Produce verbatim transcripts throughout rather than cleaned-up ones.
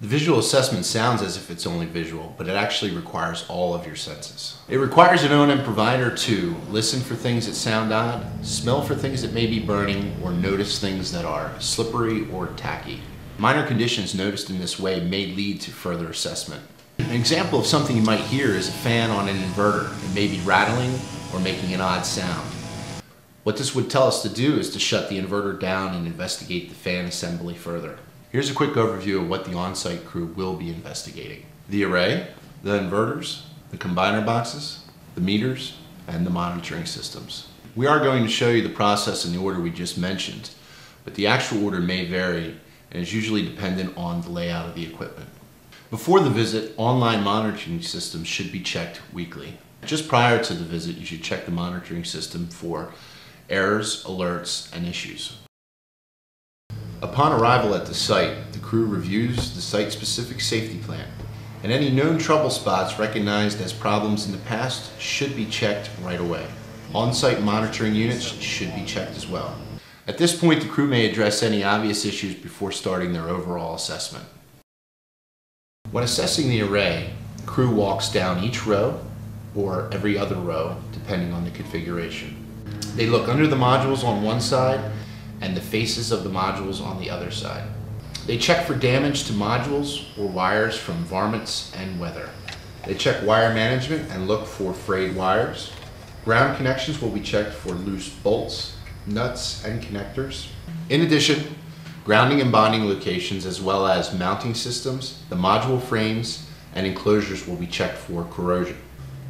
The visual assessment sounds as if it's only visual, but it actually requires all of your senses. It requires an O and M provider to listen for things that sound odd, smell for things that may be burning, or notice things that are slippery or tacky. Minor conditions noticed in this way may lead to further assessment. An example of something you might hear is a fan on an inverter. It may be rattling or making an odd sound. What this would tell us to do is to shut the inverter down and investigate the fan assembly further. Here's a quick overview of what the on-site crew will be investigating. The array, the inverters, the combiner boxes, the meters, and the monitoring systems. We are going to show you the process in the order we just mentioned, but the actual order may vary and is usually dependent on the layout of the equipment. Before the visit, online monitoring systems should be checked weekly. Just prior to the visit, you should check the monitoring system for errors, alerts, and issues. Upon arrival at the site, the crew reviews the site-specific safety plan, and any known trouble spots recognized as problems in the past should be checked right away. On-site monitoring units should be checked as well. At this point, the crew may address any obvious issues before starting their overall assessment. When assessing the array, the crew walks down each row or every other row, depending on the configuration. They look under the modules on one side and the faces of the modules on the other side. They check for damage to modules or wires from varmints and weather. They check wire management and look for frayed wires. Ground connections will be checked for loose bolts, nuts, and connectors. In addition, grounding and bonding locations as well as mounting systems, the module frames, and enclosures will be checked for corrosion.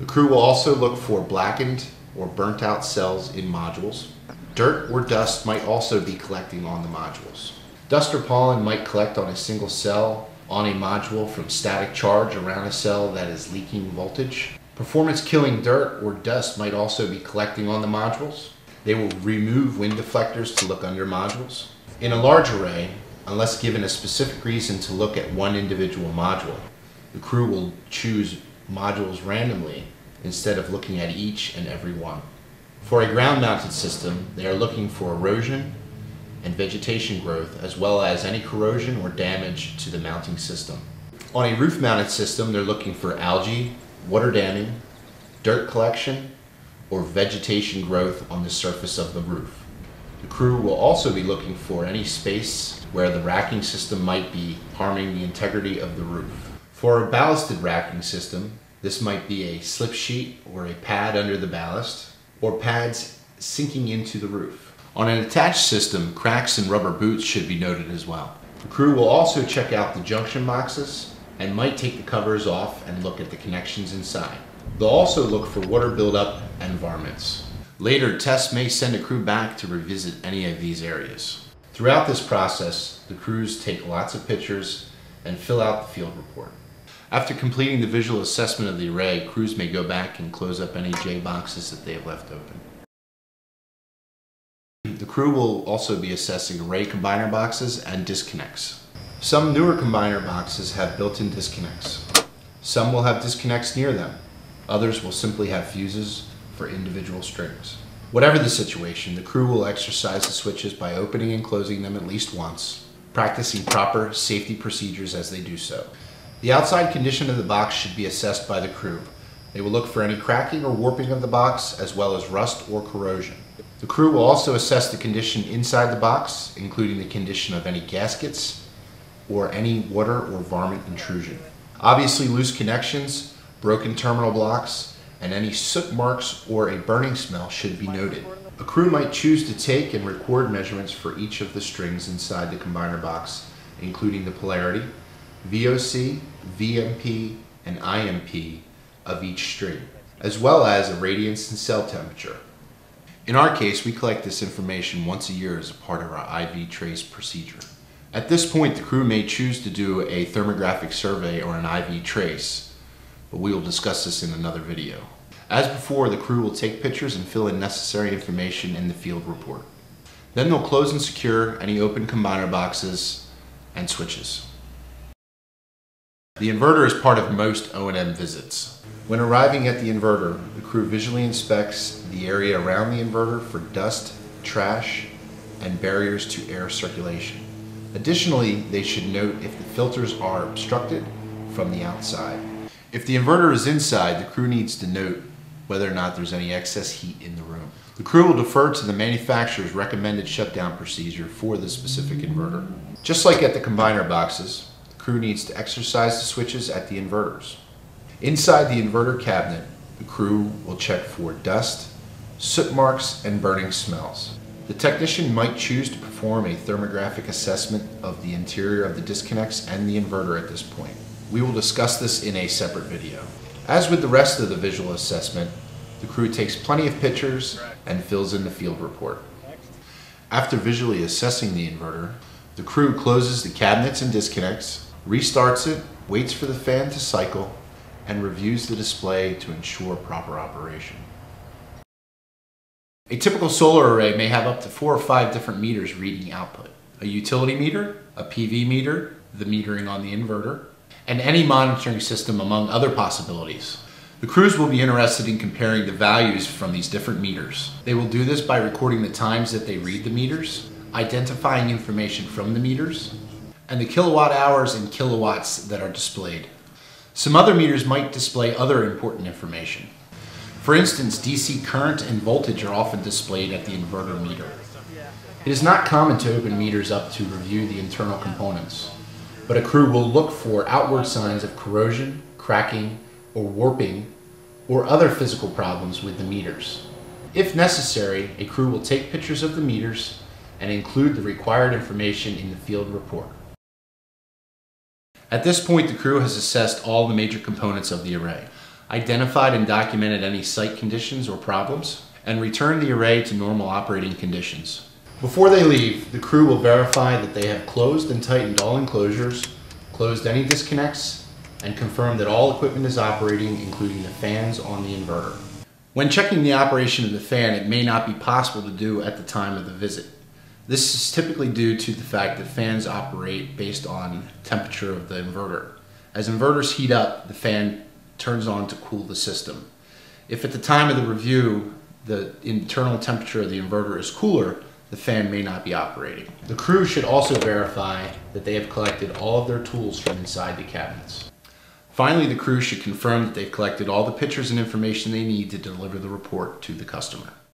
The crew will also look for blackened or burnt out cells in modules. Dirt or dust might also be collecting on the modules. Dust or pollen might collect on a single cell on a module from static charge around a cell that is leaking voltage. Performance-killing dirt or dust might also be collecting on the modules. They will remove wind deflectors to look under modules. In a large array, unless given a specific reason to look at one individual module, the crew will choose modules randomly instead of looking at each and every one. For a ground-mounted system, they are looking for erosion and vegetation growth, as well as any corrosion or damage to the mounting system. On a roof-mounted system, they're looking for algae, water damming, dirt collection, or vegetation growth on the surface of the roof. The crew will also be looking for any space where the racking system might be harming the integrity of the roof. For a ballasted racking system, this might be a slip sheet or a pad under the ballast, or pads sinking into the roof. On an attached system, cracks in rubber boots should be noted as well. The crew will also check out the junction boxes and might take the covers off and look at the connections inside. They'll also look for water buildup and varmints. Later, tests may send a crew back to revisit any of these areas. Throughout this process, the crews take lots of pictures and fill out the field report. After completing the visual assessment of the array, crews may go back and close up any J boxes that they have left open. The crew will also be assessing array combiner boxes and disconnects. Some newer combiner boxes have built-in disconnects. Some will have disconnects near them. Others will simply have fuses for individual strings. Whatever the situation, the crew will exercise the switches by opening and closing them at least once, practicing proper safety procedures as they do so. The outside condition of the box should be assessed by the crew. They will look for any cracking or warping of the box, as well as rust or corrosion. The crew will also assess the condition inside the box, including the condition of any gaskets or any water or varmint intrusion. Obviously, loose connections, broken terminal blocks, and any soot marks or a burning smell should be noted. A crew might choose to take and record measurements for each of the strings inside the combiner box, including the polarity, V O C, V M P, and I M P of each string, as well as a radiance and cell temperature. In our case, we collect this information once a year as a part of our I V trace procedure. At this point, the crew may choose to do a thermographic survey or an I V trace, but we will discuss this in another video. As before, the crew will take pictures and fill in necessary information in the field report. Then they'll close and secure any open combiner boxes and switches. The inverter is part of most O and M visits. When arriving at the inverter, the crew visually inspects the area around the inverter for dust, trash, and barriers to air circulation. Additionally, they should note if the filters are obstructed from the outside. If the inverter is inside, the crew needs to note whether or not there's any excess heat in the room. The crew will defer to the manufacturer's recommended shutdown procedure for this specific inverter. Just like at the combiner boxes, the crew needs to exercise the switches at the inverters. Inside the inverter cabinet, the crew will check for dust, soot marks, and burning smells. The technician might choose to perform a thermographic assessment of the interior of the disconnects and the inverter at this point. We will discuss this in a separate video. As with the rest of the visual assessment, the crew takes plenty of pictures and fills in the field report. After visually assessing the inverter, the crew closes the cabinets and disconnects, restarts it, waits for the fan to cycle, and reviews the display to ensure proper operation. A typical solar array may have up to four or five different meters reading output. A utility meter, a P V meter, the metering on the inverter, and any monitoring system among other possibilities. The crews will be interested in comparing the values from these different meters. They will do this by recording the times that they read the meters, identifying information from the meters, and the kilowatt hours and kilowatts that are displayed. Some other meters might display other important information. For instance, D C current and voltage are often displayed at the inverter meter. It is not common to open meters up to review the internal components, but a crew will look for outward signs of corrosion, cracking, or warping, or other physical problems with the meters. If necessary, a crew will take pictures of the meters and include the required information in the field report. At this point, the crew has assessed all the major components of the array, identified and documented any site conditions or problems, and returned the array to normal operating conditions. Before they leave, the crew will verify that they have closed and tightened all enclosures, closed any disconnects, and confirm that all equipment is operating, including the fans on the inverter. When checking the operation of the fan, it may not be possible to do at the time of the visit. This is typically due to the fact that fans operate based on temperature of the inverter. As inverters heat up, the fan turns on to cool the system. If at the time of the review, the internal temperature of the inverter is cooler, the fan may not be operating. The crew should also verify that they have collected all of their tools from inside the cabinets. Finally, the crew should confirm that they've collected all the pictures and information they need to deliver the report to the customer.